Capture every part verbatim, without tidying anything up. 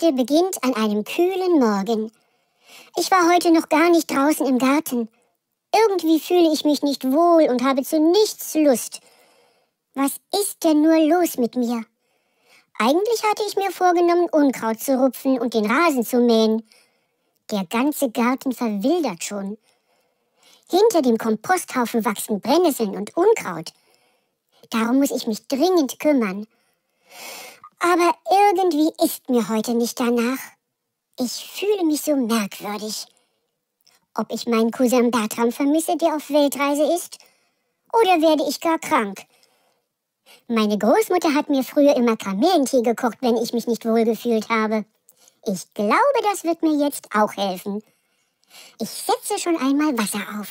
Geschichte beginnt an einem kühlen Morgen. Ich war heute noch gar nicht draußen im Garten. Irgendwie fühle ich mich nicht wohl und habe zu nichts Lust. Was ist denn nur los mit mir? Eigentlich hatte ich mir vorgenommen, Unkraut zu rupfen und den Rasen zu mähen. Der ganze Garten verwildert schon. Hinter dem Komposthaufen wachsen Brennnesseln und Unkraut. Darum muss ich mich dringend kümmern. Aber irgendwie ist mir heute nicht danach. Ich fühle mich so merkwürdig. Ob ich meinen Cousin Bertram vermisse, der auf Weltreise ist? Oder werde ich gar krank? Meine Großmutter hat mir früher immer Kamelentee gekocht, wenn ich mich nicht wohlgefühlt habe. Ich glaube, das wird mir jetzt auch helfen. Ich setze schon einmal Wasser auf.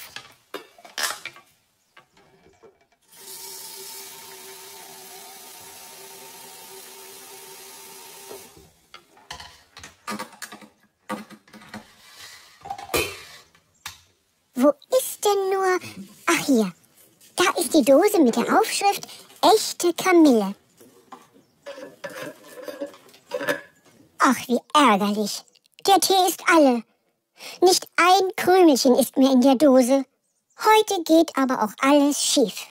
Wo ist denn nur... Ach hier, da ist die Dose mit der Aufschrift »Echte Kamille«. Ach, wie ärgerlich. Der Tee ist alle. Nicht ein Krümelchen ist mehr in der Dose. Heute geht aber auch alles schief.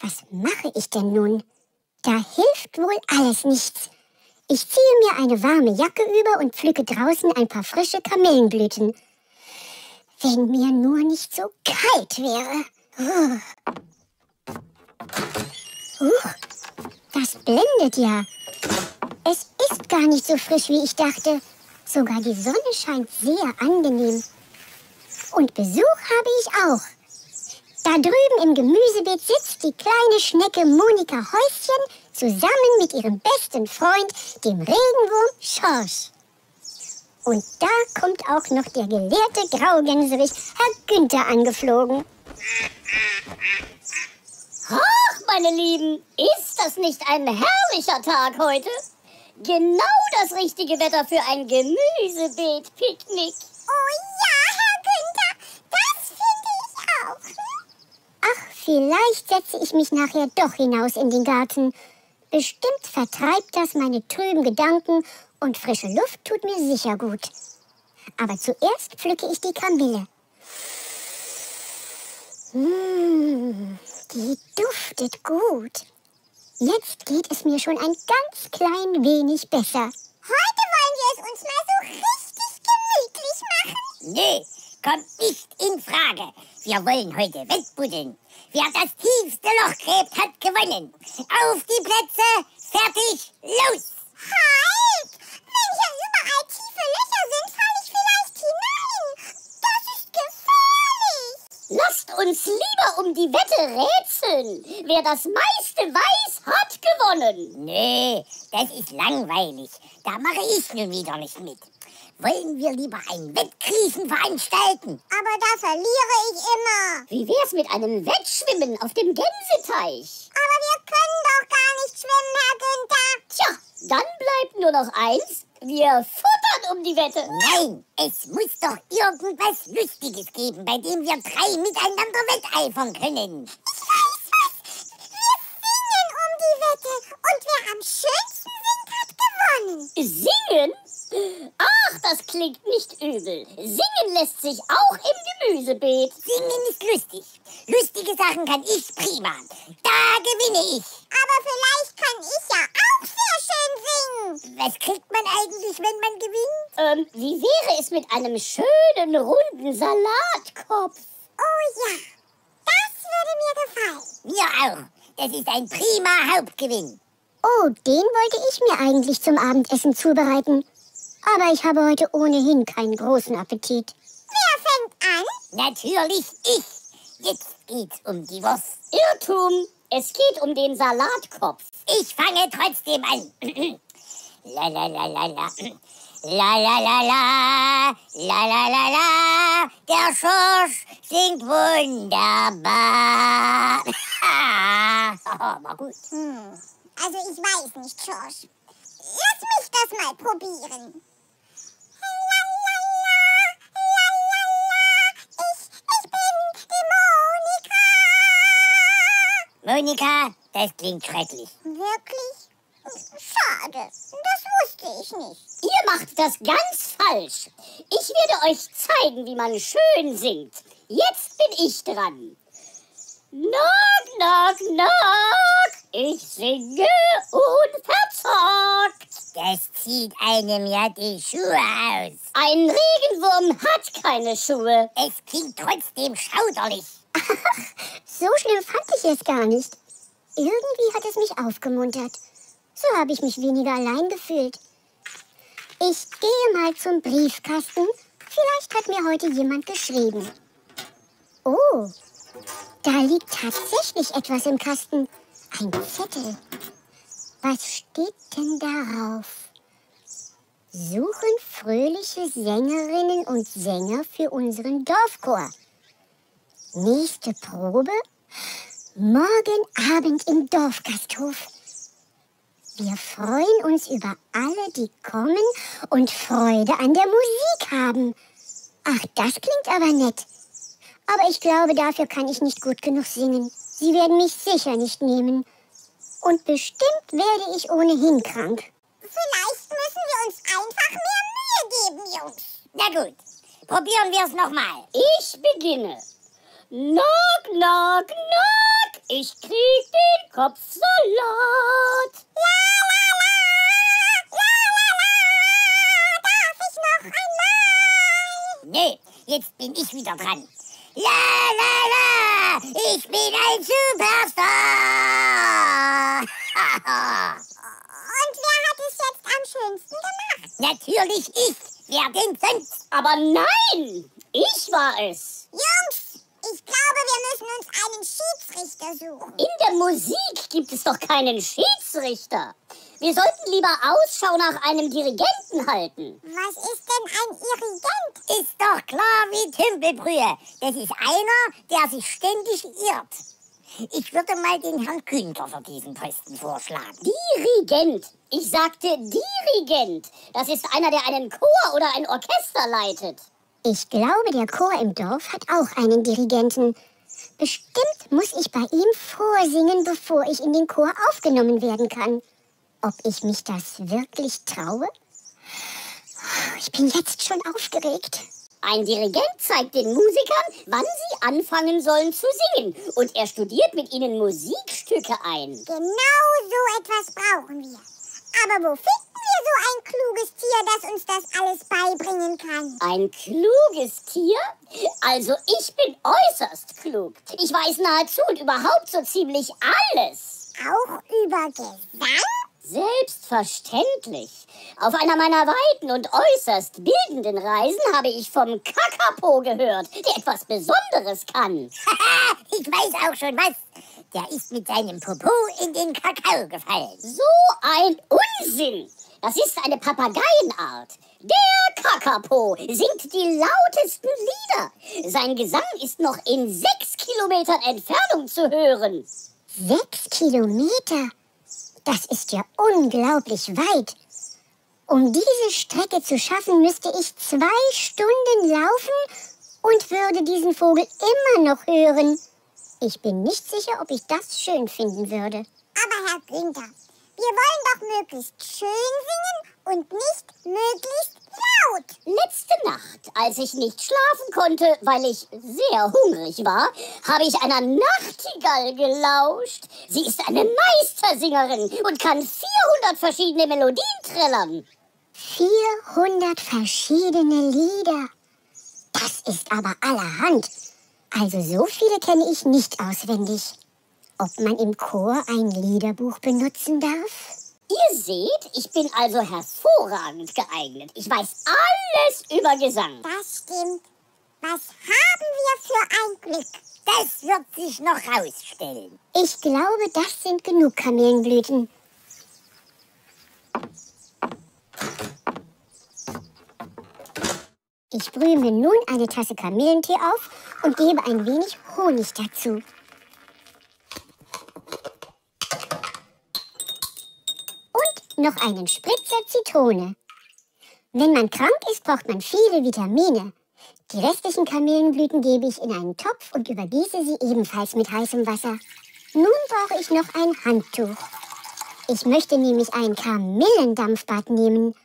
Was mache ich denn nun? Da hilft wohl alles nichts. Ich ziehe mir eine warme Jacke über und pflücke draußen ein paar frische Kamillenblüten. Wenn mir nur nicht so kalt wäre. Uh. Uh, das blendet ja. Es ist gar nicht so frisch, wie ich dachte. Sogar die Sonne scheint sehr angenehm. Und Besuch habe ich auch. Da drüben im Gemüsebeet sitzt die kleine Schnecke Monika Häuschen zusammen mit ihrem besten Freund, dem Regenwurm Schorsch. Und da kommt auch noch der gelehrte Graugänserich Herr Günther angeflogen. Ach, meine Lieben, ist das nicht ein herrlicher Tag heute? Genau das richtige Wetter für ein Gemüsebeet-Picknick. Oh ja, Herr Günther, das finde ich auch. Ach, vielleicht setze ich mich nachher doch hinaus in den Garten. Bestimmt vertreibt das meine trüben Gedanken und frische Luft tut mir sicher gut. Aber zuerst pflücke ich die Kamille. Mmh, die duftet gut. Jetzt geht es mir schon ein ganz klein wenig besser. Heute wollen wir es uns mal so richtig gemütlich machen. Nee, kommt nicht in Frage. Wir wollen heute wettbuddeln. Wer das tiefste Loch gräbt, hat gewonnen. Auf die Plätze, fertig, los! Halt! Wenn hier überall tiefe Löcher sind, falle ich vielleicht hinein. Das ist gefährlich. Lasst uns lieber um die Wette rätseln. Wer das meiste weiß, hat gewonnen. Nee, das ist langweilig. Da mache ich nun wieder nicht mit. Wollen wir lieber ein Wettkriechen veranstalten? Aber da verliere ich immer. Wie wär's mit einem Wettschwimmen auf dem Gänseteich? Aber wir können doch gar nicht schwimmen, Herr Günther. Tja, dann bleibt nur noch eins. Wir futtern um die Wette. Nein, es muss doch irgendwas Lustiges geben, bei dem wir drei miteinander wetteifern können. Ich weiß was. Wir singen um die Wette. Und wer am schönsten singt, hat gewonnen. Singen? Ach, das klingt nicht übel. Singen lässt sich auch im Gemüsebeet. Singen ist lustig. Lustige Sachen kann ich prima. Da gewinne ich. Aber vielleicht kann ich ja auch sehr schön singen. Was kriegt man eigentlich, wenn man gewinnt? Ähm, wie wäre es mit einem schönen, runden Salatkopf? Oh ja, das würde mir gefallen. Mir auch. Das ist ein prima Hauptgewinn. Oh, den wollte ich mir eigentlich zum Abendessen zubereiten. Aber ich habe heute ohnehin keinen großen Appetit. Wer fängt an? Natürlich ich. Jetzt geht's um die Wurst. Irrtum. Es geht um den Salatkopf. Ich fange trotzdem an. La la la la la. La la la la. La la la la. Der Schorsch singt wunderbar. War gut. Hm. Also ich weiß nicht, Schorsch. Lass mich das mal probieren. Monika, das klingt schrecklich. Wirklich? Schade, das möchte ich nicht. Ihr macht das ganz falsch. Ich werde euch zeigen, wie man schön singt. Jetzt bin ich dran. Knock, knock, knock, ich singe unverzockt. Das zieht einem ja die Schuhe aus. Ein Regenwurm hat keine Schuhe. Es klingt trotzdem schauderlich. Ach, so schlimm fand ich es gar nicht. Irgendwie hat es mich aufgemuntert. So habe ich mich weniger allein gefühlt. Ich gehe mal zum Briefkasten. Vielleicht hat mir heute jemand geschrieben. Oh, da liegt tatsächlich etwas im Kasten. Ein Zettel. Was steht denn darauf? Suchen fröhliche Sängerinnen und Sänger für unseren Dorfchor. Nächste Probe? Morgen Abend im Dorfgasthof. Wir freuen uns über alle, die kommen und Freude an der Musik haben. Ach, das klingt aber nett. Aber ich glaube, dafür kann ich nicht gut genug singen. Sie werden mich sicher nicht nehmen. Und bestimmt werde ich ohnehin krank. Vielleicht müssen wir uns einfach mehr Mühe geben, Jungs. Na gut, probieren wir es nochmal. Ich beginne. Knock, knock, knock, ich krieg den Kopfsalat. La, la, la, la, la, la, darf ich noch einmal? Nee, jetzt bin ich wieder dran. La, la, la, ich bin ein Superstar. Und wer hat es jetzt am schönsten gemacht? Natürlich ich, wer denn sonst? Aber nein, ich war es. Jungs, ich glaube, wir müssen uns einen Schiedsrichter suchen. In der Musik gibt es doch keinen Schiedsrichter. Wir sollten lieber Ausschau nach einem Dirigenten halten. Was ist denn ein Dirigent? Ist doch klar wie Tümpelbrühe. Das ist einer, der sich ständig irrt. Ich würde mal den Herrn Günther für diesen Posten vorschlagen. Dirigent? Ich sagte Dirigent. Das ist einer, der einen Chor oder ein Orchester leitet. Ich glaube, der Chor im Dorf hat auch einen Dirigenten. Bestimmt muss ich bei ihm vorsingen, bevor ich in den Chor aufgenommen werden kann. Ob ich mich das wirklich traue? Ich bin jetzt schon aufgeregt. Ein Dirigent zeigt den Musikern, wann sie anfangen sollen zu singen. Und er studiert mit ihnen Musikstücke ein. Genau so etwas brauchen wir. Aber wo finden wir so ein kluges Tier, das uns das alles beibringen kann? Ein kluges Tier? Also ich bin äußerst klug. Ich weiß nahezu und überhaupt so ziemlich alles. Auch über Gesang? Selbstverständlich. Auf einer meiner weiten und äußerst bildenden Reisen habe ich vom Kakapo gehört, der etwas Besonderes kann. Haha, ich weiß auch schon was. Der ist mit seinem Popo in den Kakao gefallen. So ein Unsinn. Das ist eine Papageienart. Der Kakapo singt die lautesten Lieder. Sein Gesang ist noch in sechs Kilometern Entfernung zu hören. Sechs Kilometer? Das ist ja unglaublich weit. Um diese Strecke zu schaffen, müsste ich zwei Stunden laufen und würde diesen Vogel immer noch hören. Ich bin nicht sicher, ob ich das schön finden würde. Aber Herr Günther, wir wollen doch möglichst schön singen und nicht möglichst laut. Letzte Nacht, als ich nicht schlafen konnte, weil ich sehr hungrig war, habe ich einer Nachtigall gelauscht. Sie ist eine Meistersingerin und kann vierhundert verschiedene Melodien trällern. vierhundert verschiedene Lieder? Das ist aber allerhand. Also so viele kenne ich nicht auswendig. Ob man im Chor ein Liederbuch benutzen darf? Ihr seht, ich bin also hervorragend geeignet. Ich weiß alles über Gesang. Das stimmt. Was haben wir für ein Glück? Das wird sich noch rausstellen. Ich glaube, das sind genug Kamillenblüten. Ich brühe mir nun eine Tasse Kamillentee auf und gebe ein wenig Honig dazu. Noch einen Spritzer Zitrone. Wenn man krank ist, braucht man viele Vitamine. Die restlichen Kamillenblüten gebe ich in einen Topf und übergieße sie ebenfalls mit heißem Wasser. Nun brauche ich noch ein Handtuch. Ich möchte nämlich einen Kamillendampfbad nehmen.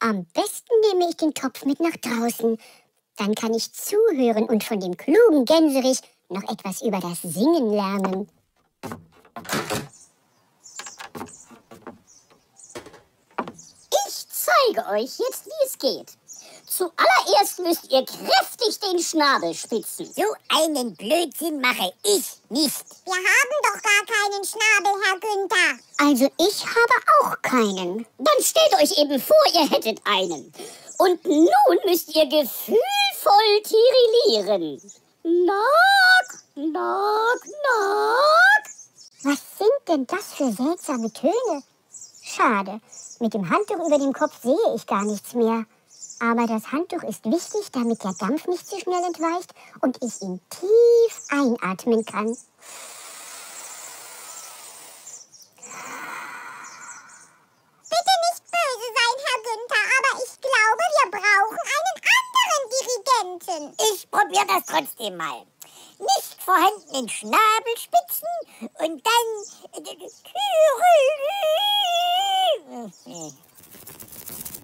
Am besten nehme ich den Topf mit nach draußen. Dann kann ich zuhören und von dem klugen Gänserich noch etwas über das Singen lernen. Ich zeige euch jetzt, wie es geht. Zuallererst müsst ihr kräftig den Schnabel spitzen. So einen Blödsinn mache ich nicht. Wir haben doch gar keinen Schnabel, Herr Günther. Also ich habe auch keinen. Dann stellt euch eben vor, ihr hättet einen. Und nun müsst ihr gefühlvoll tirillieren. Knock, knock, knock. Was sind denn das für seltsame Töne? Schade, mit dem Handtuch über dem Kopf sehe ich gar nichts mehr. Aber das Handtuch ist wichtig, damit der Dampf nicht zu schnell entweicht und ich ihn tief einatmen kann. Bitte nicht böse sein, Herr Günther, aber ich glaube, wir brauchen einen anderen Dirigenten. Ich probiere das trotzdem mal. Nicht vorhandenen Schnabel spitzen und dann...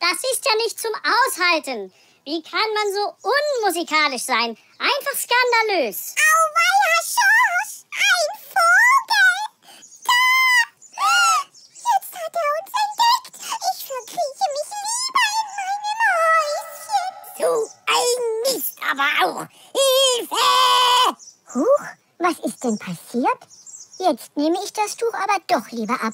Das ist ja nicht zum Aushalten. Wie kann man so unmusikalisch sein? Einfach skandalös. Auweia, Schorsch! Ein Vogel! Da! Jetzt hat er uns entdeckt. Ich verkrieche mich lieber in meinem Häuschen. So ein Mist aber auch. Hilfe! Huch, was ist denn passiert? Jetzt nehme ich das Tuch aber doch lieber ab.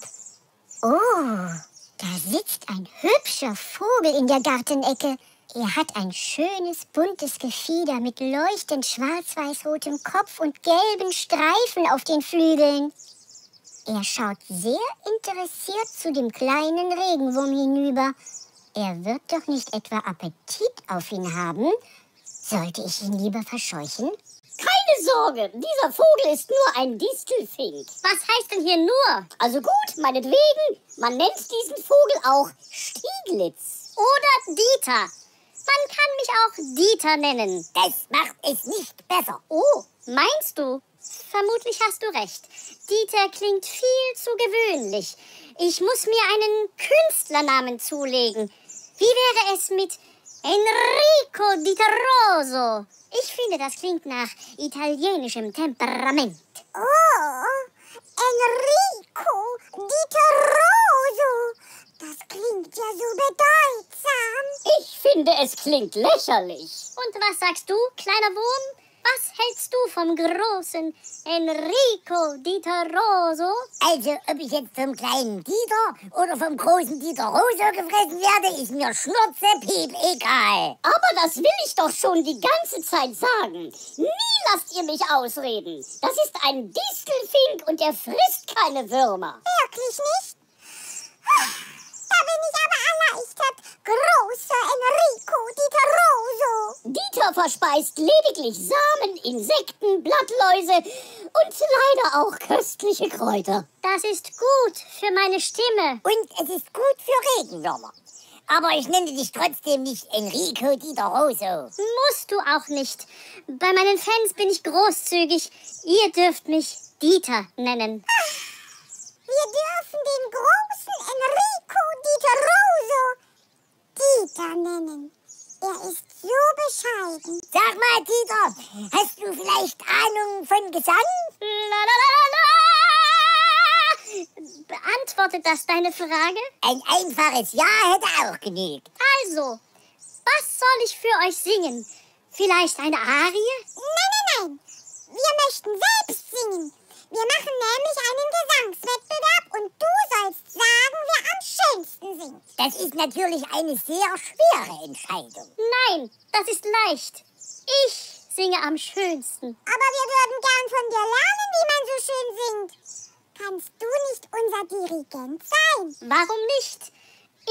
Oh... Da sitzt ein hübscher Vogel in der Gartenecke. Er hat ein schönes, buntes Gefieder mit leuchtend schwarz-weiß-rotem Kopf und gelben Streifen auf den Flügeln. Er schaut sehr interessiert zu dem kleinen Regenwurm hinüber. Er wird doch nicht etwa Appetit auf ihn haben? Sollte ich ihn lieber verscheuchen? Keine Sorge, dieser Vogel ist nur ein Distelfink. Was heißt denn hier nur? Also gut, meinetwegen, man nennt diesen Vogel auch Stieglitz. Oder Dieter. Man kann mich auch Dieter nennen. Das macht es nicht besser. Oh, meinst du? Vermutlich hast du recht. Dieter klingt viel zu gewöhnlich. Ich muss mir einen Künstlernamen zulegen. Wie wäre es mit Enrico Diteroso? Ich finde, das klingt nach italienischem Temperament. Oh, Enrico Diteroso. Das klingt ja so bedeutsam. Ich finde, es klingt lächerlich. Und was sagst du, kleiner Wurm? Was hältst du vom großen Enrico Diteroso? Also, ob ich jetzt vom kleinen Dieter oder vom großen Diteroso gefressen werde, ist mir schnurzpiep egal. Aber das will ich doch schon die ganze Zeit sagen. Nie lasst ihr mich ausreden. Das ist ein Distelfink und er frisst keine Würmer. Wirklich nicht? Da bin ich aber erleichtert. Großer Enrico Diteroso. Dieter verspeist lediglich Samen, Insekten, Blattläuse und leider auch köstliche Kräuter. Das ist gut für meine Stimme. Und es ist gut für Regenwürmer. Aber ich nenne dich trotzdem nicht Enrico Diteroso. Musst du auch nicht. Bei meinen Fans bin ich großzügig. Ihr dürft mich Dieter nennen. Ach, wir dürfen den großen Enrico Diteroso Dieter nennen. Er ist so bescheiden. Sag mal, Dieter, hast du vielleicht Ahnung von Gesang? La, la, la, la. Beantwortet das deine Frage? Ein einfaches Ja hätte auch genügt. Also, was soll ich für euch singen? Vielleicht eine Arie? Nein, nein, nein. Wir möchten selbst singen. Wir machen nämlich einen Gesangswettbewerb und du sollst sagen, wer am schönsten singt. Das ist natürlich eine sehr schwere Entscheidung. Nein, das ist leicht. Ich singe am schönsten. Aber wir würden gern von dir lernen, wie man so schön singt. Kannst du nicht unser Dirigent sein? Warum nicht?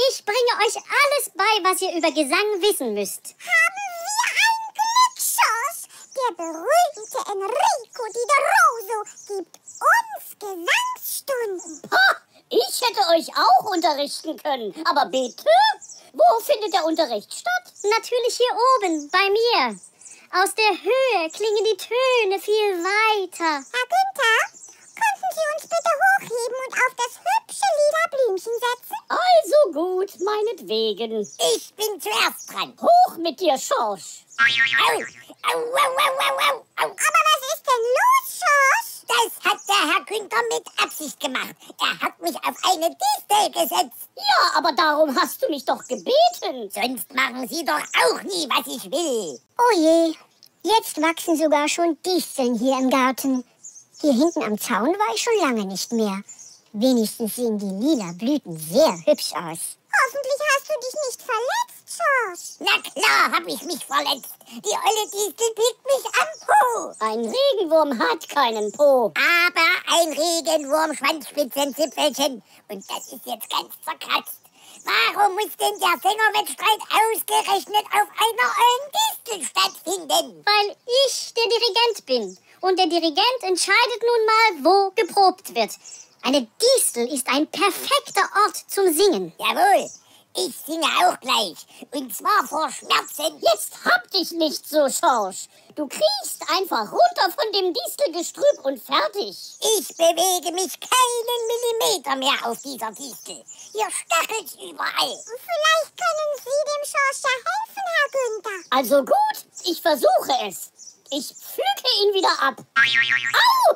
Ich bringe euch alles bei, was ihr über Gesang wissen müsst. Haben wir ein Glück, Schorsch? Der berühmte Enrico Diteroso gibt uns Gesangsstunden. Ha, ich hätte euch auch unterrichten können. Aber bitte, wo findet der Unterricht statt? Natürlich hier oben, bei mir. Aus der Höhe klingen die Töne viel weiter. Herr Günther, könnten Sie uns bitte hochheben und auf das hübsche Lied gut, meinetwegen. Ich bin zuerst dran. Hoch mit dir, Schorsch. Au, au, au, au, au, au. Aber was ist denn los, Schorsch? Das hat der Herr Günther mit Absicht gemacht. Er hat mich auf eine Distel gesetzt. Ja, aber darum hast du mich doch gebeten. Sonst machen sie doch auch nie, was ich will. Oh je, jetzt wachsen sogar schon Disteln hier im Garten. Hier hinten am Zaun war ich schon lange nicht mehr. Wenigstens sehen die lila Blüten sehr hübsch aus. Hoffentlich hast du dich nicht verletzt, Schorsch. Na klar hab ich mich verletzt. Die olle Distel pickt mich am Po. Ein Regenwurm hat keinen Po. Aber ein Regenwurm-Schwanzspitzenzipfelchen. Und das ist jetzt ganz verkratzt. Warum muss denn der Sängerwettstreit ausgerechnet auf einer ollen Distel stattfinden? Weil ich der Dirigent bin. Und der Dirigent entscheidet nun mal, wo geprobt wird. Eine Distel ist ein perfekter Ort zum Singen. Jawohl, ich singe auch gleich. Und zwar vor Schmerzen. Jetzt hab dich nicht so, Schorsch. Du kriechst einfach runter von dem Distelgestrüpp und fertig. Ich bewege mich keinen Millimeter mehr auf dieser Distel. Hier stachelt's überall. Vielleicht können Sie dem Schorsch ja helfen, Herr Günther. Also gut, ich versuche es. Ich pflücke ihn wieder ab. Au!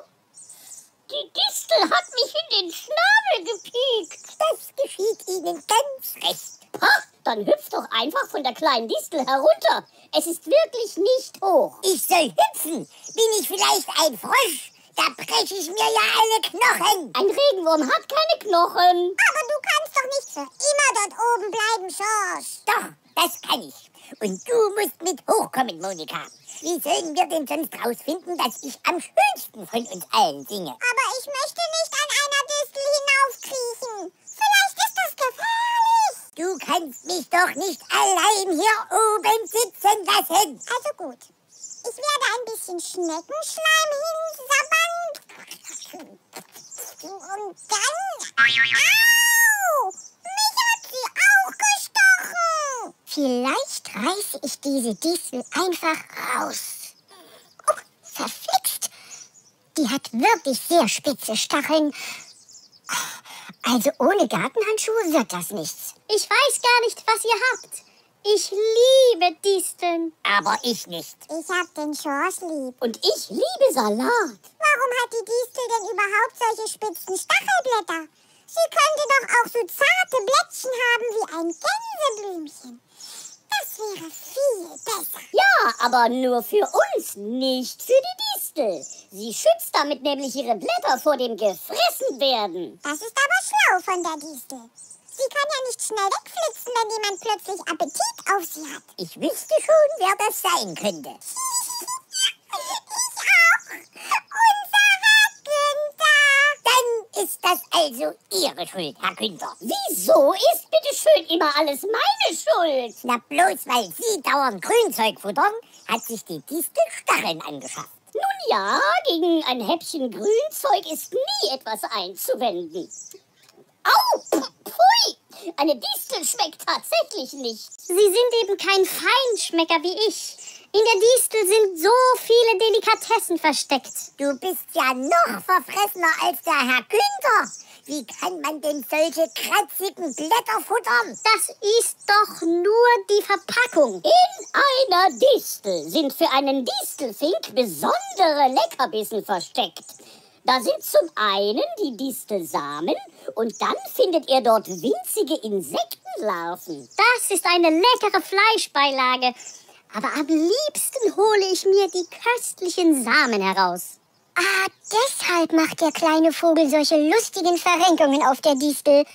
Die Distel hat mich in den Schnabel gepiekt. Das geschieht Ihnen ganz recht. Ha, dann hüpf doch einfach von der kleinen Distel herunter. Es ist wirklich nicht hoch. Ich soll hüpfen. Bin ich vielleicht ein Frosch? Da breche ich mir ja alle Knochen. Ein Regenwurm hat keine Knochen. Aber du kannst doch nicht für immer dort oben bleiben, Schorsch. Doch, das kann ich. Und du musst mit hochkommen, Monika. Wie sollen wir denn sonst rausfinden, dass ich am schönsten von uns allen singe? Aber ich möchte nicht an einer Distel hinaufkriechen. Vielleicht ist das gefährlich. Du kannst mich doch nicht allein hier oben sitzen lassen. Also gut. Ich werde ein bisschen Schneckenschleim hinsabbern. Und dann... Au! Mich hat sie auch gestochen. Vielleicht reiße ich diese Distel einfach raus. Oh, verflixt. Die hat wirklich sehr spitze Stacheln. Also ohne Gartenhandschuhe wird das nichts. Ich weiß gar nicht, was ihr habt. Ich liebe Disteln. Aber ich nicht. Ich hab den Schorsch lieb. Und ich liebe Salat. Warum hat die Distel denn überhaupt solche spitzen Stachelblätter? Sie könnte doch auch so zarte Blättchen haben wie ein Gänseblümchen. Das wäre viel besser. Ja, aber nur für uns, nicht für die Distel. Sie schützt damit nämlich ihre Blätter vor dem Gefressenwerden. Das ist aber schlau von der Distel. Sie kann ja nicht schnell wegflitzen, wenn jemand plötzlich Appetit auf sie hat. Ich wüsste schon, wer das sein könnte. Ich auch. Unser Herr Günther. Dann ist das also Ihre Schuld, Herr Günther. Wieso ist bitteschön immer alles meine Schuld? Na bloß, weil Sie dauernd Grünzeug futtern, hat sich die Distel Stacheln angeschafft. Nun ja, gegen ein Häppchen Grünzeug ist nie etwas einzuwenden. Au! Pfui! Eine Distel schmeckt tatsächlich nicht. Sie sind eben kein Feinschmecker wie ich. In der Distel sind so viele Delikatessen versteckt. Du bist ja noch verfressener als der Herr Günther. Wie kann man denn solche kratzigen Blätter futtern? Das ist doch nur die Verpackung. In einer Distel sind für einen Distelfink besondere Leckerbissen versteckt. Da sind zum einen die Distelsamen und dann findet er dort winzige Insektenlarven. Das ist eine leckere Fleischbeilage. Aber am liebsten hole ich mir die köstlichen Samen heraus. Ah, deshalb macht der kleine Vogel solche lustigen Verrenkungen auf der Distel.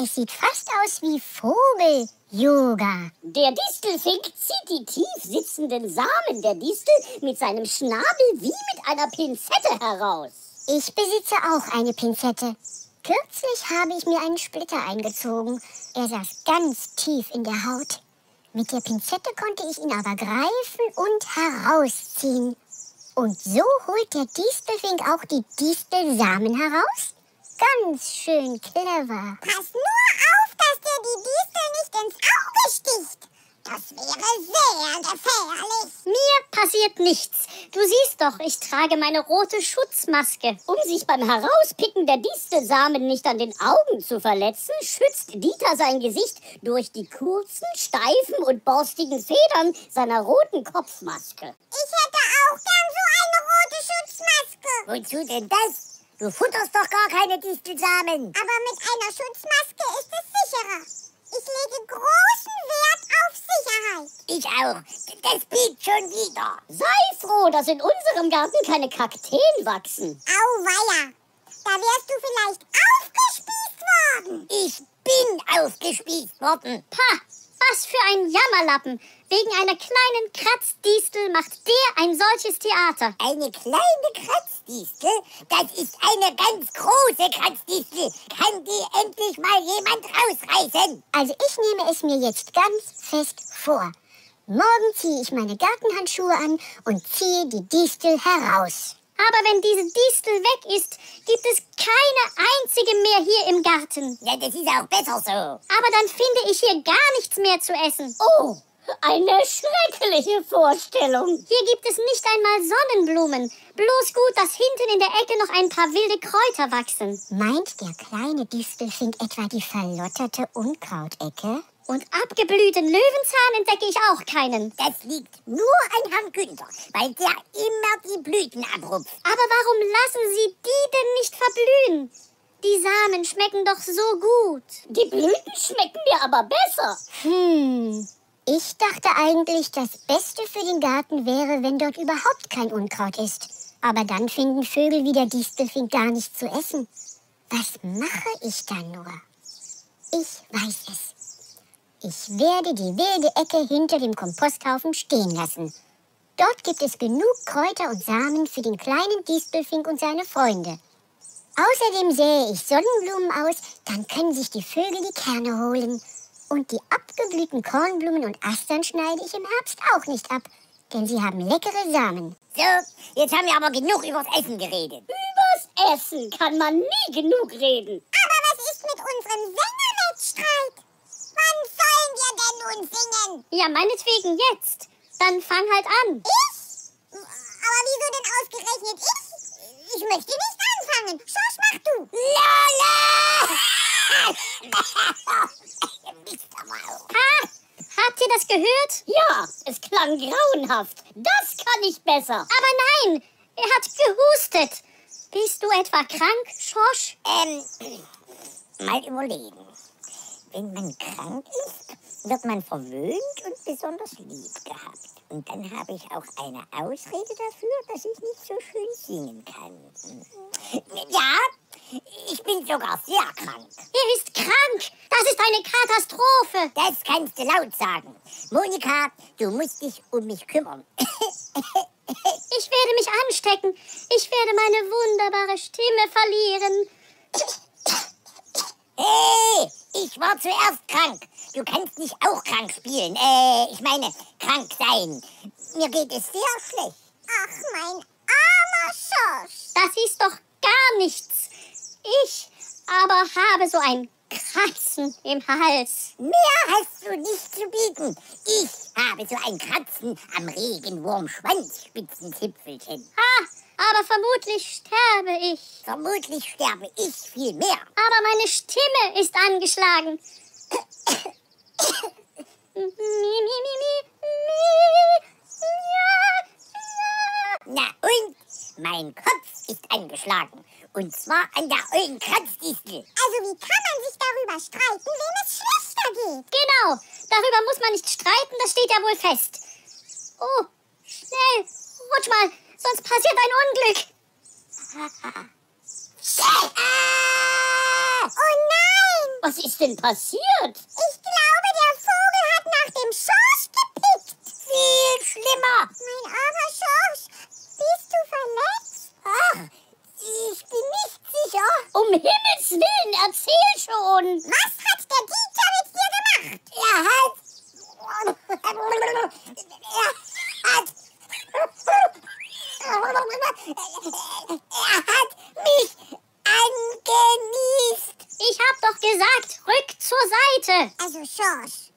Es sieht fast aus wie Vogel-Yoga. Der Distelfink zieht die tief sitzenden Samen der Distel mit seinem Schnabel wie mit einer Pinzette heraus. Ich besitze auch eine Pinzette. Kürzlich habe ich mir einen Splitter eingezogen. Er saß ganz tief in der Haut. Mit der Pinzette konnte ich ihn aber greifen und herausziehen. Und so holt der Distelfink auch die Distelsamen heraus. Ganz schön clever. Pass nur auf, dass dir die Distel nicht ins Auge sticht. Das wäre sehr gefährlich. Mir passiert nichts. Du siehst doch, ich trage meine rote Schutzmaske. Um sich beim Herauspicken der Distelsamen nicht an den Augen zu verletzen, schützt Dieter sein Gesicht durch die kurzen, steifen und borstigen Federn seiner roten Kopfmaske. Ich hätte auch gern so eine rote Schutzmaske. Wozu denn das? Du futterst doch gar keine Distelsamen. Aber mit einer Schutzmaske ist es sicherer. Ich lege großen Wert auf Sicherheit. Ich auch. Das biegt schon wieder. Sei froh, dass in unserem Garten keine Kakteen wachsen. Auweia. Da wärst du vielleicht aufgespießt worden. Ich bin aufgespießt worden. Pah, was für ein Jammerlappen. Wegen einer kleinen Kratzdistel macht der ein solches Theater. Eine kleine Kratzdistel? Das ist eine ganz große Kratzdistel. Kann die endlich mal jemand rausreißen? Also ich nehme es mir jetzt ganz fest vor. Morgen ziehe ich meine Gartenhandschuhe an und ziehe die Distel heraus. Aber wenn diese Distel weg ist, gibt es keine einzige mehr hier im Garten. Ja, das ist auch besser so. Aber dann finde ich hier gar nichts mehr zu essen. Oh! Eine schreckliche Vorstellung. Hier gibt es nicht einmal Sonnenblumen. Bloß gut, dass hinten in der Ecke noch ein paar wilde Kräuter wachsen. Meint der kleine Distelfink etwa die verlotterte Unkrautecke? Und abgeblühten Löwenzahn entdecke ich auch keinen. Das liegt nur an Herrn Günther, weil der immer die Blüten abrupft. Aber warum lassen Sie die denn nicht verblühen? Die Samen schmecken doch so gut. Die Blüten schmecken mir aber besser. Hm... Ich dachte eigentlich, das Beste für den Garten wäre, wenn dort überhaupt kein Unkraut ist. Aber dann finden Vögel wie der Distelfink gar nichts zu essen. Was mache ich dann nur? Ich weiß es. Ich werde die wilde Ecke hinter dem Komposthaufen stehen lassen. Dort gibt es genug Kräuter und Samen für den kleinen Distelfink und seine Freunde. Außerdem sähe ich Sonnenblumen aus, dann können sich die Vögel die Kerne holen. Und die abgeblühten Kornblumen und Astern schneide ich im Herbst auch nicht ab, denn sie haben leckere Samen. So, jetzt haben wir aber genug übers Essen geredet. Übers Essen kann man nie genug reden. Aber was ist mit unserem Sängerwettstreit? Wann sollen wir denn nun singen? Ja, meinetwegen jetzt. Dann fang halt an. Ich? Aber wieso denn ausgerechnet ich? Ich möchte nicht anfangen. Schorsch, mach du. Lala! Ha! Habt ihr das gehört? Ja, es klang grauenhaft. Das kann ich besser. Aber nein, er hat gehustet. Bist du etwa krank, Schorsch? Ähm, mal überlegen. Wenn man krank ist, wird man verwöhnt und besonders lieb gehabt. Und dann habe ich auch eine Ausrede dafür, dass ich nicht so schön singen kann. Ja, ich bin sogar sehr krank. Er ist krank. Das ist eine Katastrophe. Das kannst du laut sagen. Monika, du musst dich um mich kümmern. Ich werde mich anstecken. Ich werde meine wunderbare Stimme verlieren. Hey, ich war zuerst krank. Du kannst nicht auch krank spielen. Äh, ich meine, krank sein. Mir geht es sehr schlecht. Ach, mein armer Schorsch. Das ist doch gar nichts. Ich aber habe so ein Kratzen im Hals. Mehr hast du nicht zu bieten. Ich habe so ein Kratzen am Regenwurmschwanzspitzenzipfelchen. Ha, aber vermutlich sterbe ich. Vermutlich sterbe ich viel mehr. Aber meine Stimme ist angeschlagen. mi, mi, mi, mi, mi, ja, ja. Na und? Mein Kopf ist angeschlagen. Und zwar an der ollen Kratzdistel. Also wie kann man sich darüber streiten, wem es schlechter geht? Genau, darüber muss man nicht streiten, das steht ja wohl fest. Oh, schnell, rutsch mal, sonst passiert ein Unglück. Oh nein! Was ist denn passiert? Ich glaube, der Vogel hat nach dem Schorsch gepickt. Viel schlimmer. Mein armer Schorsch, bist du verletzt? Ach. Ich bin nicht sicher. Um Himmels Willen, erzähl schon. Was hat der Dieter mit dir gemacht? Er hat... Er hat... Er hat mich angenießt. Ich hab doch gesagt, rück zur Seite. Also Schorsch,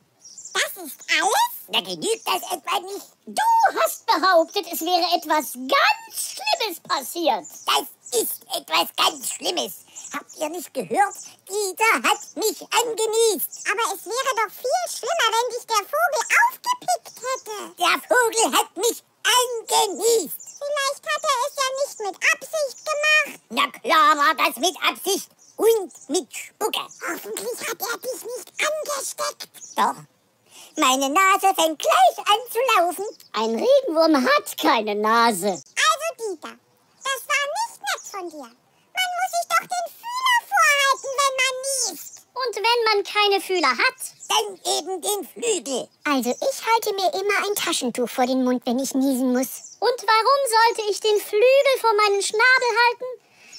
das wenigstens aus? Da genügt das etwa nicht. Du hast behauptet, es wäre etwas ganz Schlimmes passiert. Das ist etwas ganz Schlimmes. Habt ihr nicht gehört? Dieter hat mich angenießt. Aber es wäre doch viel schlimmer, wenn dich der Vogel aufgepickt hätte. Der Vogel hat mich angenießt. Vielleicht hat er es ja nicht mit Absicht gemacht. Na klar war das mit Absicht und mit Spucke. Hoffentlich hat er dich nicht angesteckt. Doch. Meine Nase fängt gleich an zu laufen. Ein Regenwurm hat keine Nase. Also Dieter, das war nicht nett von dir. Man muss sich doch den Fühler vorhalten, wenn man niest. Und wenn man keine Fühler hat? Dann eben den Flügel. Also ich halte mir immer ein Taschentuch vor den Mund, wenn ich niesen muss. Und warum sollte ich den Flügel vor meinen Schnabel halten?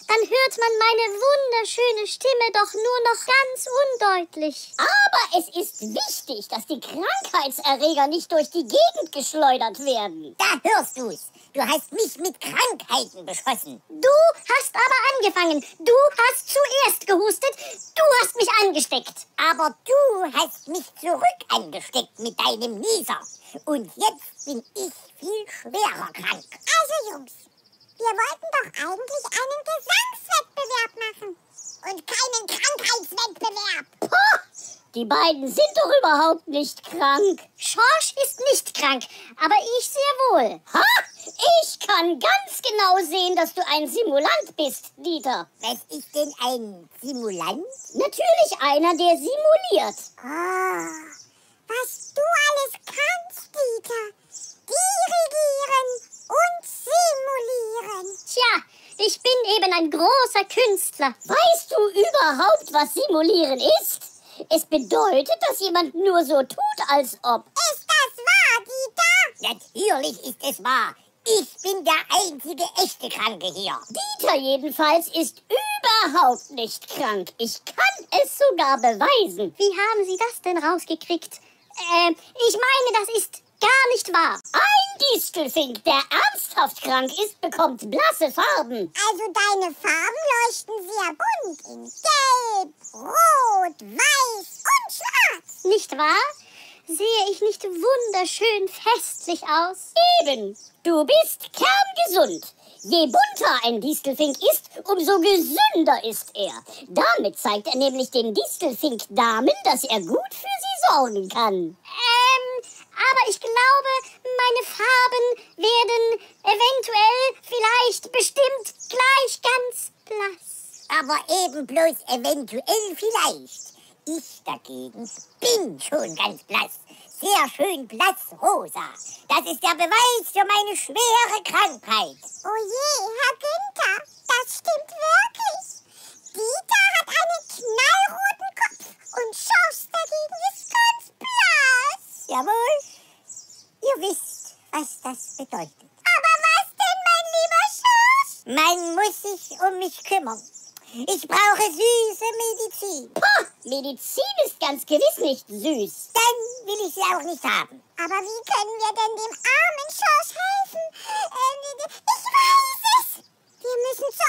Dann hört man meine wunderschöne Stimme doch nur noch ganz undeutlich. Aber es ist wichtig, dass die Krankheitserreger nicht durch die Gegend geschleudert werden. Da hörst du's. Du hast mich mit Krankheiten beschossen. Du hast aber angefangen. Du hast zuerst gehustet. Du hast mich angesteckt. Aber du hast mich zurück angesteckt mit deinem Nieser. Und jetzt bin ich viel schwerer krank. Also Jungs. Wir wollten doch eigentlich einen Gesangswettbewerb machen und keinen Krankheitswettbewerb. Puh, die beiden sind doch überhaupt nicht krank. Schorsch ist nicht krank, aber ich sehr wohl. Ha, ich kann ganz genau sehen, dass du ein Simulant bist, Dieter. Was ist denn ein Simulant? Natürlich einer, der simuliert. Oh, was du alles kannst, Dieter. Dirigieren. Und simulieren. Tja, ich bin eben ein großer Künstler. Weißt du überhaupt, was simulieren ist? Es bedeutet, dass jemand nur so tut, als ob. Ist das wahr, Dieter? Natürlich ist es wahr. Ich bin der einzige echte Kranke hier. Dieter jedenfalls ist überhaupt nicht krank. Ich kann es sogar beweisen. Wie haben Sie das denn rausgekriegt? Äh, ich meine, das ist... gar nicht wahr. Ein Distelfink, der ernsthaft krank ist, bekommt blasse Farben. Also deine Farben leuchten sehr bunt in Gelb, Rot, Weiß und Schwarz. Nicht wahr? Sehe ich nicht wunderschön festlich aus? Eben. Du bist kerngesund. Je bunter ein Distelfink ist, umso gesünder ist er. Damit zeigt er nämlich den Distelfink-Damen, dass er gut für sie sorgen kann. Ähm... Aber ich glaube, meine Farben werden eventuell vielleicht bestimmt gleich ganz blass. Aber eben bloß eventuell vielleicht. Ich dagegen bin schon ganz blass. Sehr schön blassrosa. Das ist der Beweis für meine schwere Krankheit. Oh je, Herr Günther, das stimmt wirklich. Dieter hat einen knallroten Kopf und Schorsch dagegen ist ganz blass. Jawohl, ihr wisst, was das bedeutet. Aber was denn, mein lieber Schorsch? Man muss sich um mich kümmern. Ich brauche süße Medizin. Puh, Medizin ist ganz gewiss nicht süß. Dann will ich sie auch nicht haben. Aber wie können wir denn dem armen Schorsch helfen? Äh, ich weiß es. Wir müssen zu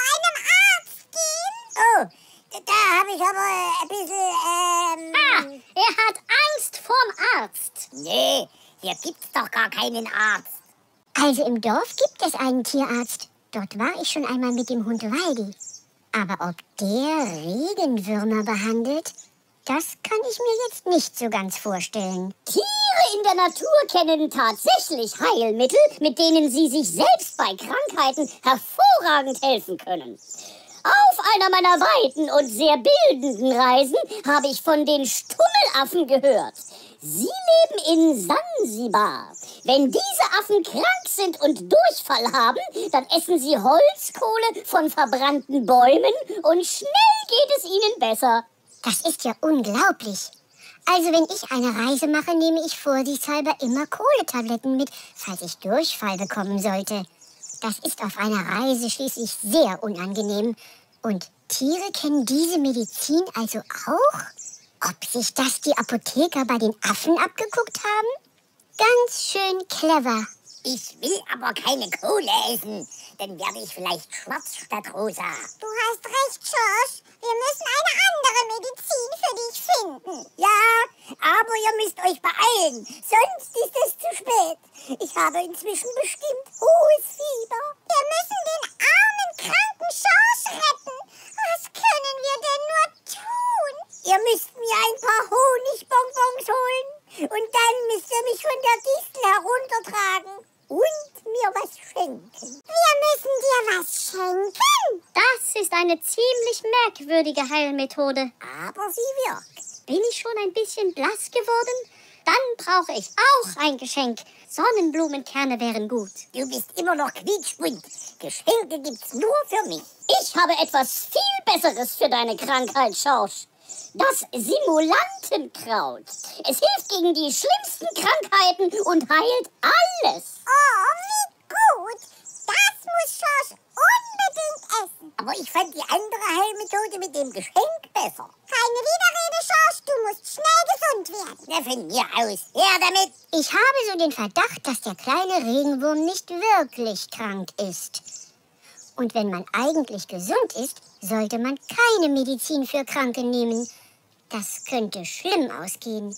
einem Arzt gehen. Oh, da habe ich aber ein bisschen, ähm... Ah, er hat Angst vorm Arzt. Nee, hier gibt's doch gar keinen Arzt. Also im Dorf gibt es einen Tierarzt. Dort war ich schon einmal mit dem Hund Waldi. Aber ob der Regenwürmer behandelt, das kann ich mir jetzt nicht so ganz vorstellen. Tiere in der Natur kennen tatsächlich Heilmittel, mit denen sie sich selbst bei Krankheiten hervorragend helfen können. Auf einer meiner weiten und sehr bildenden Reisen habe ich von den Stummelaffen gehört. Sie leben in Sansibar. Wenn diese Affen krank sind und Durchfall haben, dann essen sie Holzkohle von verbrannten Bäumen und schnell geht es ihnen besser. Das ist ja unglaublich. Also wenn ich eine Reise mache, nehme ich vorsichtshalber immer Kohletabletten mit, falls ich Durchfall bekommen sollte. Das ist auf einer Reise schließlich sehr unangenehm. Und Tiere kennen diese Medizin also auch? Ob sich das die Apotheker bei den Affen abgeguckt haben? Ganz schön clever. Ich will aber keine Kohle essen, dann werde ich vielleicht schwarz statt rosa. Du hast recht, Schorsch. Wir müssen eine andere Medizin für dich finden. Ja, aber ihr müsst euch beeilen, sonst ist es zu spät. Ich habe inzwischen bestimmt hohes Fieber. Wir müssen den armen, kranken Schorsch retten. Was können wir denn nur tun? Ihr müsst mir ein paar Honigbonbons holen und dann müsst ihr mich von der Distel heruntertragen und mir was schenken. Wir müssen dir was schenken? Das ist eine ziemlich merkwürdige Heilmethode. Aber sie wirkt. Bin ich schon ein bisschen blass geworden? Dann brauche ich auch ein Geschenk. Sonnenblumenkerne wären gut. Du bist immer noch quietschbunt. Geschenke gibt's nur für mich. Ich habe etwas viel Besseres für deine Krankheit, Schorsch. Das Simulantenkraut. Es hilft gegen die schlimmsten Krankheiten und heilt alles. Oh, wie gut. Das muss Schorsch unbedingt essen. Aber ich fand die andere Heilmethode mit dem Geschenk besser. Keine Widerrede, Schorsch. Du musst schnell gesund werden. Na, von mir aus. Her damit. Ich habe so den Verdacht, dass der kleine Regenwurm nicht wirklich krank ist. Und wenn man eigentlich gesund ist, sollte man keine Medizin für Kranke nehmen. Das könnte schlimm ausgehen.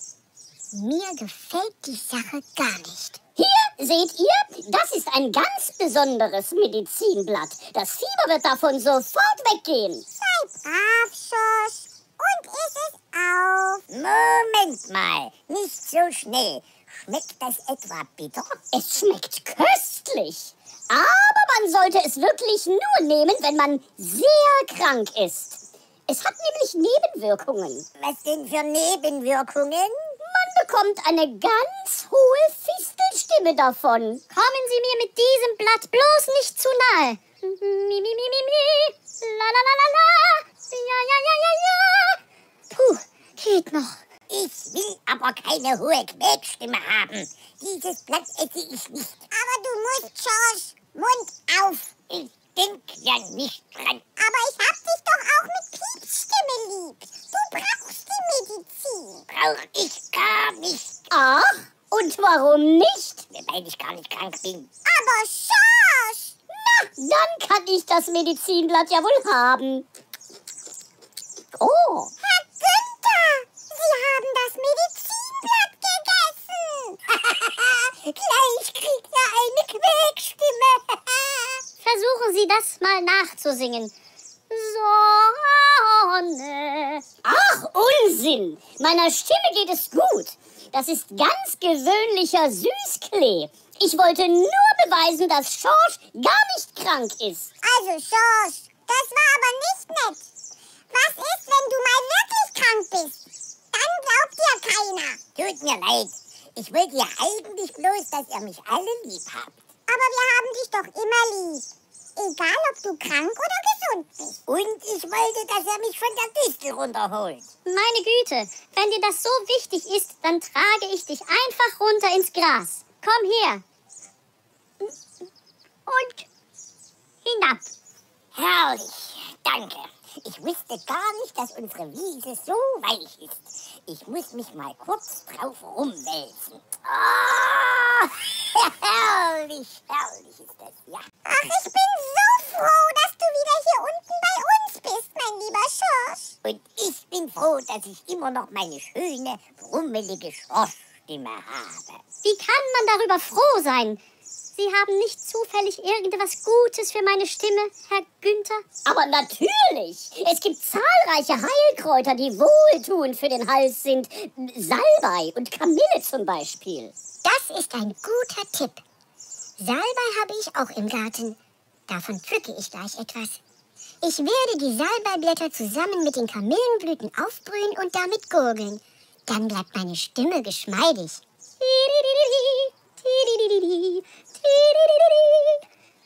Mir gefällt die Sache gar nicht. Hier seht ihr, das ist ein ganz besonderes Medizinblatt. Das Fieber wird davon sofort weggehen. Sei brav, Schorsch. Und iss es auf. Moment mal, nicht so schnell. Schmeckt das etwa bitter? Es schmeckt köstlich. Aber man sollte es wirklich nur nehmen, wenn man sehr krank ist. Es hat nämlich Nebenwirkungen. Was denn für Nebenwirkungen? Man bekommt eine ganz hohe Fistelstimme davon. Kommen Sie mir mit diesem Blatt bloß nicht zu nahe. Mi, mi, mi, mi, mi. La, la, la, la, la. Ja, ja, ja, ja, ja. Puh, geht noch. Ich will aber keine hohe Quäkstimme haben. Dieses Blatt esse ich nicht. Aber du musst, Schorsch, Mund auf. Ich denke ja nicht dran. Aber ich hab dich doch auch mit Piepstimme lieb. Du brauchst die Medizin. Brauch ich gar nicht. Ach, und warum nicht? Weil ich gar nicht krank bin. Aber Schorsch! Na, dann kann ich das Medizinblatt ja wohl haben. Oh. Herr Günther! Sie haben das Medizinblatt gegessen. Gleich kriegt er eine Quäkstimme. Versuchen Sie das mal nachzusingen. Sonne. Ach, Unsinn. Meiner Stimme geht es gut. Das ist ganz gewöhnlicher Süßklee. Ich wollte nur beweisen, dass Schorsch gar nicht krank ist. Also, Schorsch, das war aber nicht nett. Was ist, wenn du mal wirklich krank bist? Dann glaubt dir keiner. Tut mir leid. Ich wollte ja eigentlich bloß, dass ihr mich alle lieb habt. Aber wir haben dich doch immer lieb. Egal, ob du krank oder gesund bist. Und ich wollte, dass ihr mich von der Distel runterholt. Meine Güte, wenn dir das so wichtig ist, dann trage ich dich einfach runter ins Gras. Komm her. Und hinab. Herrlich, danke. Ich wusste gar nicht, dass unsere Wiese so weich ist. Ich muss mich mal kurz drauf rumwälzen. Oh, herrlich, herrlich ist das, ja. Ach, ich bin so froh, dass du wieder hier unten bei uns bist, mein lieber Schorsch. Und ich bin froh, dass ich immer noch meine schöne, brummelige Schorschstimme habe. Wie kann man darüber froh sein? Sie haben nicht zufällig irgendwas Gutes für meine Stimme, Herr Günther? Aber natürlich! Es gibt zahlreiche Heilkräuter, die wohltuend für den Hals sind. Salbei und Kamille zum Beispiel. Das ist ein guter Tipp. Salbei habe ich auch im Garten. Davon pflücke ich gleich etwas. Ich werde die Salbeiblätter zusammen mit den Kamillenblüten aufbrühen und damit gurgeln. Dann bleibt meine Stimme geschmeidig.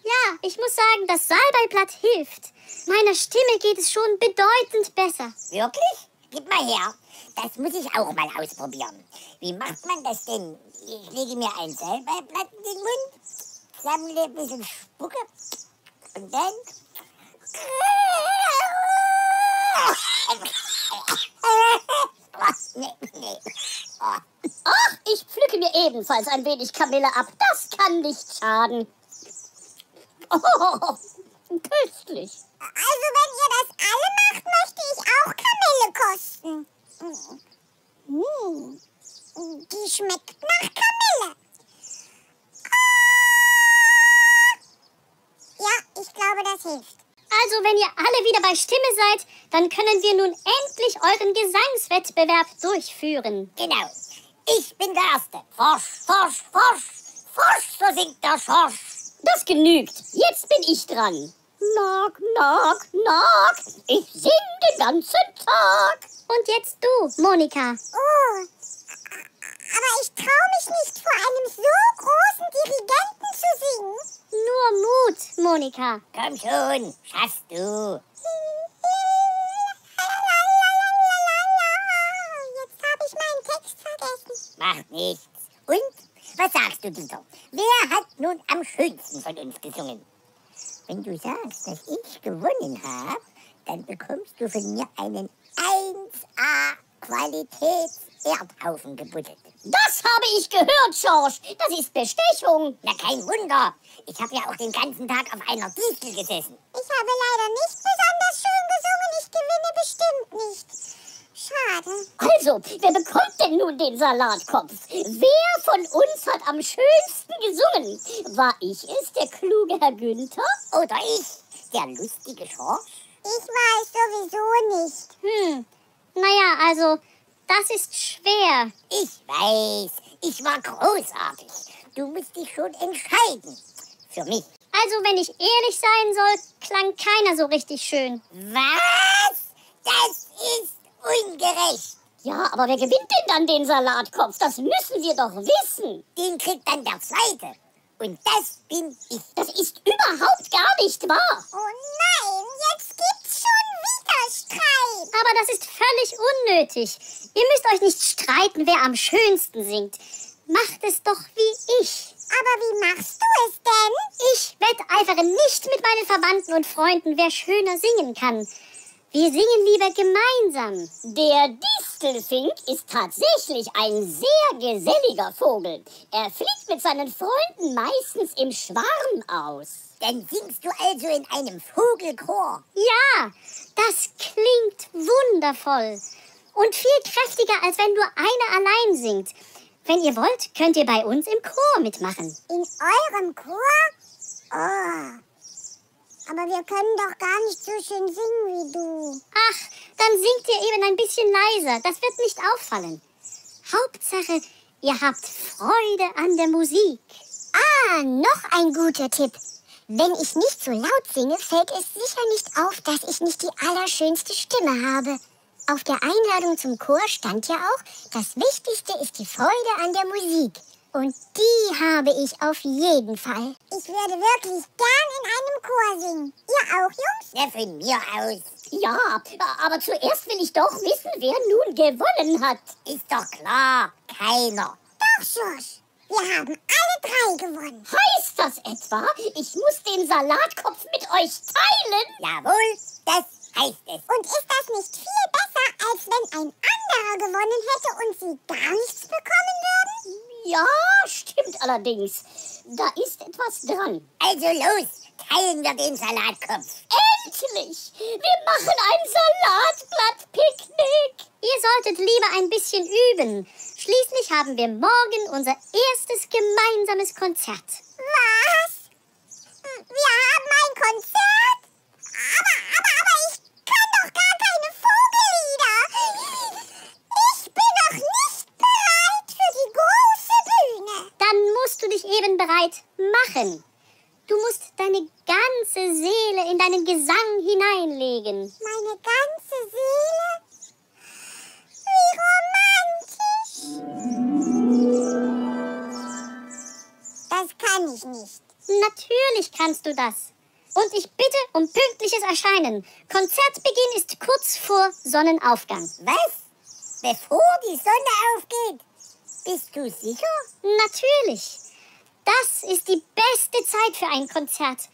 Ja, ich muss sagen, das Salbeiblatt hilft. Meiner Stimme geht es schon bedeutend besser. Wirklich? Gib mal her. Das muss ich auch mal ausprobieren. Wie macht man das denn? Ich lege mir ein Salbeiblatt in den Mund, sammle ein bisschen Spucke und dann... Oh, nee, nee. Oh. Ach, ich pflücke mir ebenfalls ein wenig Kamille ab. Das kann kann nicht schaden. Oh, köstlich. Also wenn ihr das alle macht, möchte ich auch Kamelle kosten. Hm. Die schmeckt nach Kamelle. Ah! Ja, ich glaube, das hilft. Also, wenn ihr alle wieder bei Stimme seid, dann können wir nun endlich euren Gesangswettbewerb durchführen. Genau. Ich bin der Erste. Schorsch, Schorsch, Schorsch. Schorsch, so singt der Schorsch. Das genügt. Jetzt bin ich dran. Knock, knock, knock. Ich sing den ganzen Tag. Und jetzt du, Monika. Oh, aber ich traue mich nicht, vor einem so großen Dirigenten zu singen. Nur Mut, Monika. Komm schon, schaffst du. Jetzt habe ich meinen Text vergessen. Macht nichts. Und, was sagst du, Dieter? Wer hat nun am schönsten von uns gesungen? Wenn du sagst, dass ich gewonnen habe, dann bekommst du von mir einen eins A Qualitäts-Erdhaufen gebuddelt. Das habe ich gehört, Schorsch. Das ist Bestechung. Na, kein Wunder. Ich habe ja auch den ganzen Tag auf einer Distel gesessen. Ich habe leider nicht besonders schön gesungen. Ich gewinne bestimmt nicht. Schade. Also, wer bekommt denn nun den Salatkopf? Wer von uns hat am schönsten gesungen? War ich es, der kluge Herr Günther? Oder ich, der lustige Schorsch? Ich weiß sowieso nicht. Hm, naja, also, das ist schwer. Ich weiß, ich war großartig. Du musst dich schon entscheiden. Für mich. Also, wenn ich ehrlich sein soll, klang keiner so richtig schön. Was? Das ist ungerecht. Ja, aber wer gewinnt denn dann den Salatkopf? Das müssen wir doch wissen. Den kriegt dann der Zweite. Und das bin ich. Das ist überhaupt gar nicht wahr. Oh nein, jetzt gibt's schon wieder Streit. Aber das ist völlig unnötig. Ihr müsst euch nicht streiten, wer am schönsten singt. Macht es doch wie ich. Aber wie machst du es denn? Ich wetteifere nicht mit meinen Verwandten und Freunden, wer schöner singen kann. Wir singen lieber gemeinsam. Der Distelfink ist tatsächlich ein sehr geselliger Vogel. Er fliegt mit seinen Freunden meistens im Schwarm aus. Dann singst du also in einem Vogelchor. Ja, das klingt wundervoll. Und viel kräftiger, als wenn nur einer allein singt. Wenn ihr wollt, könnt ihr bei uns im Chor mitmachen. In eurem Chor? Oh. Aber wir können doch gar nicht so schön singen wie du. Ach, dann singt ihr eben ein bisschen leiser. Das wird nicht auffallen. Hauptsache, ihr habt Freude an der Musik. Ah, noch ein guter Tipp. Wenn ich nicht so laut singe, fällt es sicher nicht auf, dass ich nicht die allerschönste Stimme habe. Auf der Einladung zum Chor stand ja auch, das Wichtigste ist die Freude an der Musik. Und die habe ich auf jeden Fall. Ich werde wirklich gern in einem Chor singen. Ihr auch, Jungs? Ja, von mir aus. Ja, aber zuerst will ich doch wissen, wer nun gewonnen hat. Ist doch klar, keiner. Doch, Schorsch. Wir haben alle drei gewonnen. Heißt das etwa, ich muss den Salatkopf mit euch teilen? Jawohl, das heißt es. Und ist das nicht viel besser, als wenn ein anderer gewonnen hätte und sie gar nichts bekommen würden? Ja, stimmt allerdings. Da ist etwas dran. Also los, teilen wir den Salatkopf. Endlich! Wir machen ein Salatblatt-Picknick. Ihr solltet lieber ein bisschen üben. Schließlich haben wir morgen unser erstes gemeinsames Konzert. Was? Wir haben ein Konzert? Aber, aber, aber ich kann doch gar keine Vogellieder. Ich bin doch nicht bereit für die große Bühne. Dann musst du dich eben bereit machen. Du musst deine ganze Seele in deinen Gesang hineinlegen. Meine ganze Seele? Wie romantisch. Das kann ich nicht. Natürlich kannst du das. Und ich bitte um pünktliches Erscheinen. Konzertbeginn ist kurz vor Sonnenaufgang. Was? Bevor die Sonne aufgeht? Bist du sicher? Natürlich. Das ist die beste Zeit für ein Konzert.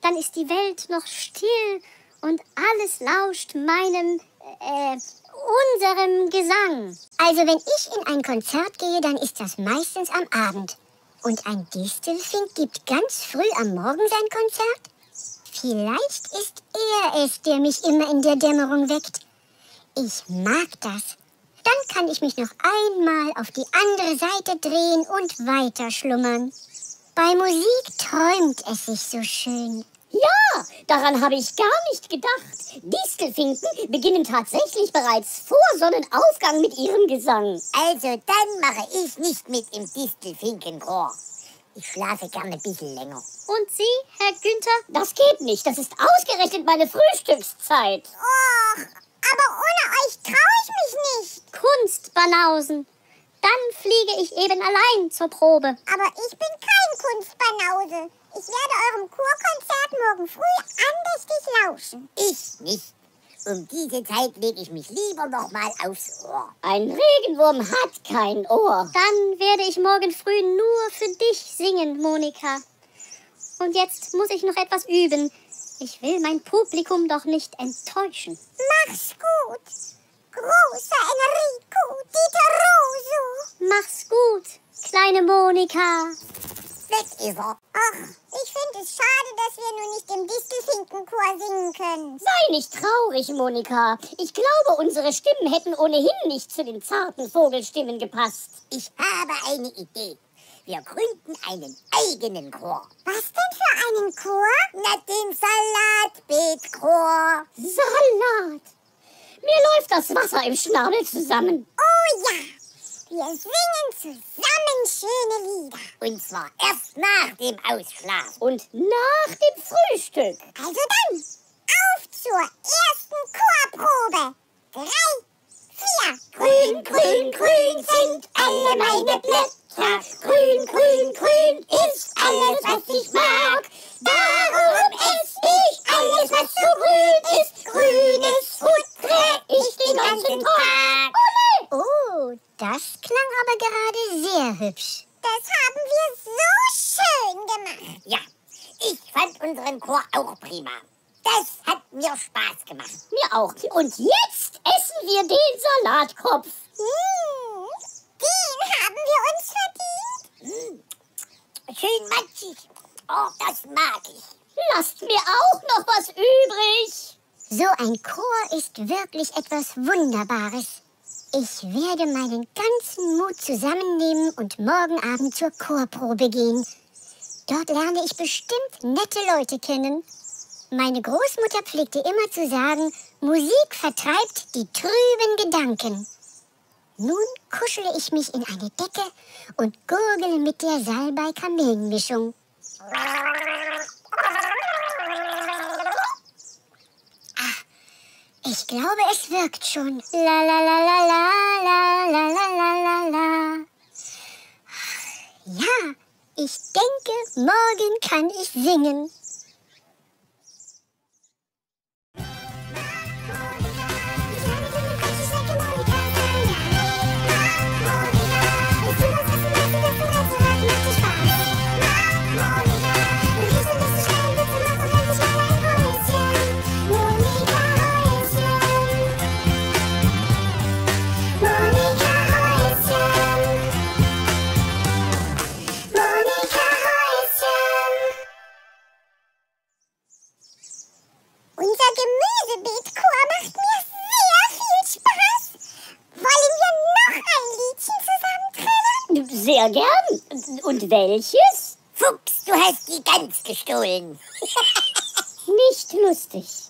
Dann ist die Welt noch still und alles lauscht meinem, äh, unserem Gesang. Also wenn ich in ein Konzert gehe, dann ist das meistens am Abend. Und ein Distelfink gibt ganz früh am Morgen sein Konzert? Vielleicht ist er es, der mich immer in der Dämmerung weckt. Ich mag das. Dann kann ich mich noch einmal auf die andere Seite drehen und weiter schlummern. Bei Musik träumt es sich so schön. Ja, daran habe ich gar nicht gedacht. Distelfinken beginnen tatsächlich bereits vor Sonnenaufgang mit ihrem Gesang. Also dann mache ich nicht mit im Distelfinkenchor. Ich schlafe gerne ein bisschen länger. Und Sie, Herr Günther? Das geht nicht, das ist ausgerechnet meine Frühstückszeit. Och, aber ohne euch traue ich mich nicht. Kunstbanausen. Dann fliege ich eben allein zur Probe. Aber ich bin kein Kunstbanause. Ich werde eurem Chorkonzert morgen früh andächtig lauschen. Ich nicht. Um diese Zeit lege ich mich lieber noch mal aufs Ohr. Ein Regenwurm hat kein Ohr. Dann werde ich morgen früh nur für dich singen, Monika. Und jetzt muss ich noch etwas üben. Ich will mein Publikum doch nicht enttäuschen. Mach's gut, großer Enrico Diteroso. Mach's gut, kleine Monika. Weg ist er. Ach, ich finde es schade, dass wir nur nicht im Distelfinkenchor singen können. Sei nicht traurig, Monika. Ich glaube, unsere Stimmen hätten ohnehin nicht zu den zarten Vogelstimmen gepasst. Ich habe eine Idee. Wir gründen einen eigenen Chor. Was denn für einen Chor? Na, den Salatbeetchor. Salat? Mir läuft das Wasser im Schnabel zusammen. Oh ja. Wir singen zusammen schöne Lieder. Und zwar erst nach dem Ausschlaf. Und nach dem Frühstück. Also dann, auf zur ersten Chorprobe. Drei, vier. Grün, grün, grün sind alle meine Blätter. Grün, grün, grün ist alles, was ich mag. Darum ess ich alles, was so grün ist. Grünes Futter ich den ganzen Tag. Oh, das klang aber gerade sehr hübsch. Das haben wir so schön gemacht. Ja, ich fand unseren Chor auch prima. Das hat mir Spaß gemacht. Mir auch. Und jetzt essen wir den Salatkopf. Mmh, den haben wir uns verdient. Mmh, schön matschig. Oh, das mag ich. Lasst mir auch noch was übrig. So ein Chor ist wirklich etwas Wunderbares. Ich werde meinen ganzen Mut zusammennehmen und morgen Abend zur Chorprobe gehen. Dort lerne ich bestimmt nette Leute kennen. Meine Großmutter pflegte immer zu sagen, Musik vertreibt die trüben Gedanken. Nun kuschele ich mich in eine Decke und gurgle mit der Salbei-Kamellenmischung. Ich glaube, es wirkt schon. La la la la la la la la la la. Ja, ich denke, morgen kann ich singen. Sehr gern. Und welches? Fuchs, du hast die Gans gestohlen. Nicht lustig.